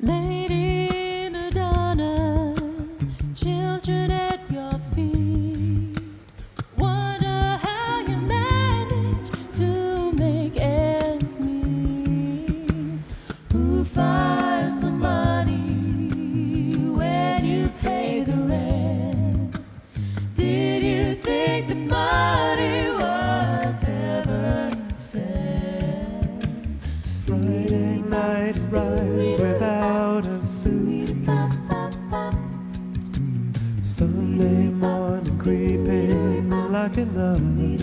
Lady Madonna, children at your feet, wonder how you manage to make ends meet. Who finds the money when you pay the rent? Did you think that money was heaven sent? Friday night rides without a suit, Sunday morning creeping like a nun,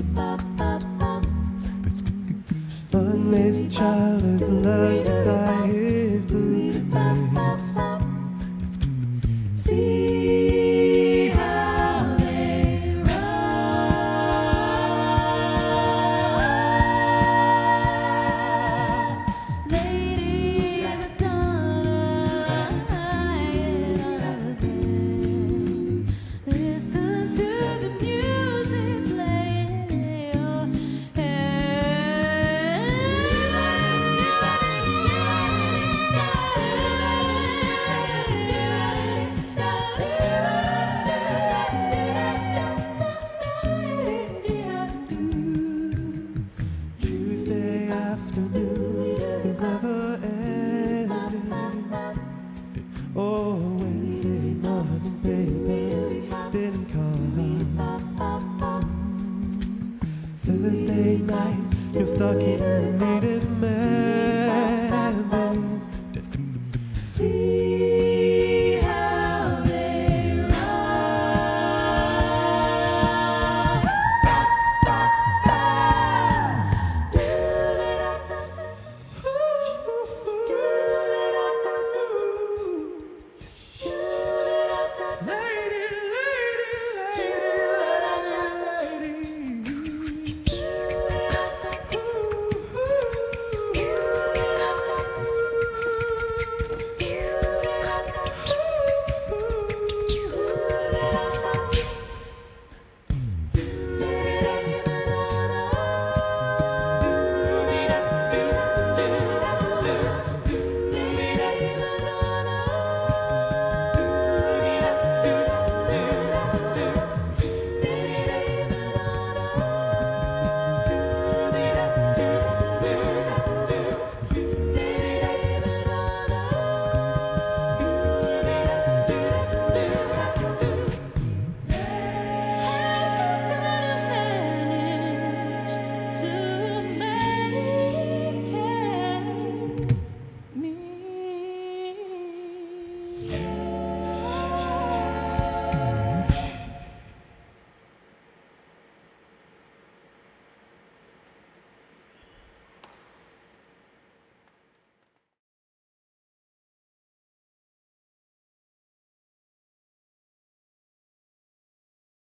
Monday's child has learned to tie his boots. See how they run, Lady Madonna, I ain't ever been. Listen to the music playing in your head. Tuesday afternoon is never ending. Oh, Wednesday morning papers didn't come. Thursday night your stockings needed mending.